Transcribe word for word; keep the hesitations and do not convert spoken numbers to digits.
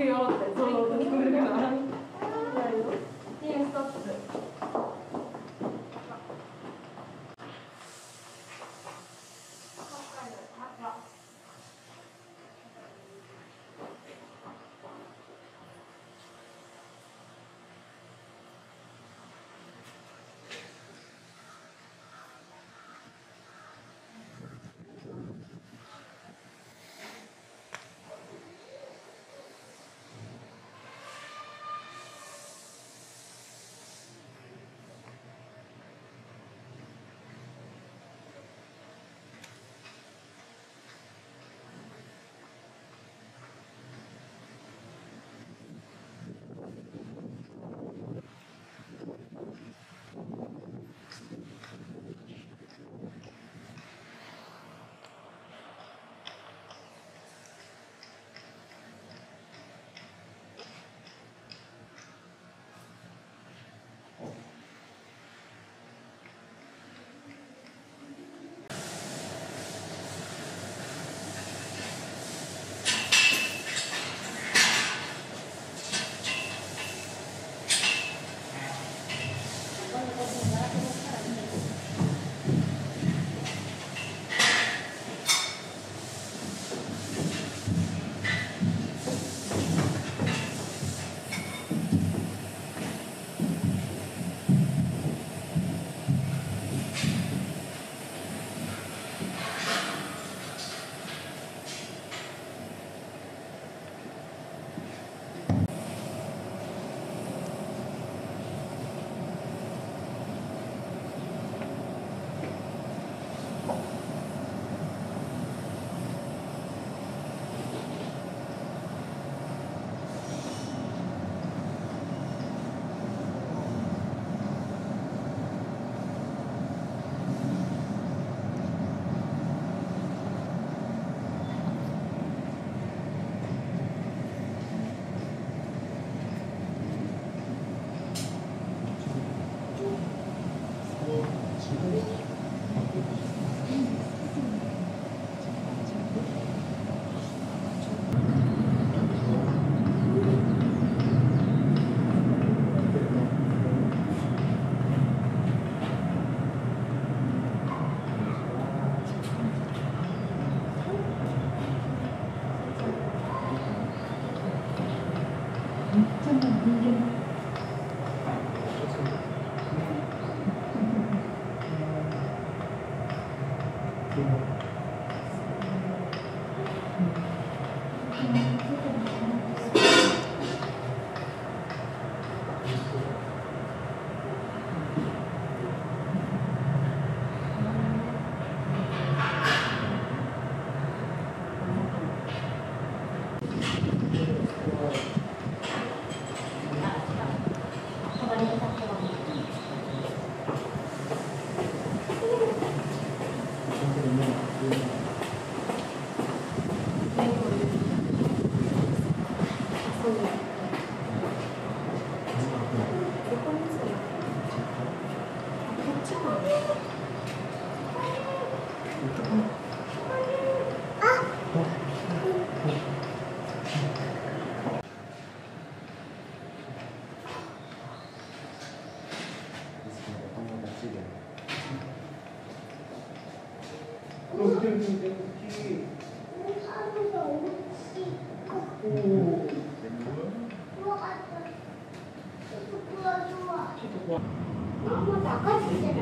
くよってそうそうそう来るからティーンストップ。ママと赤ちゃんじゃない？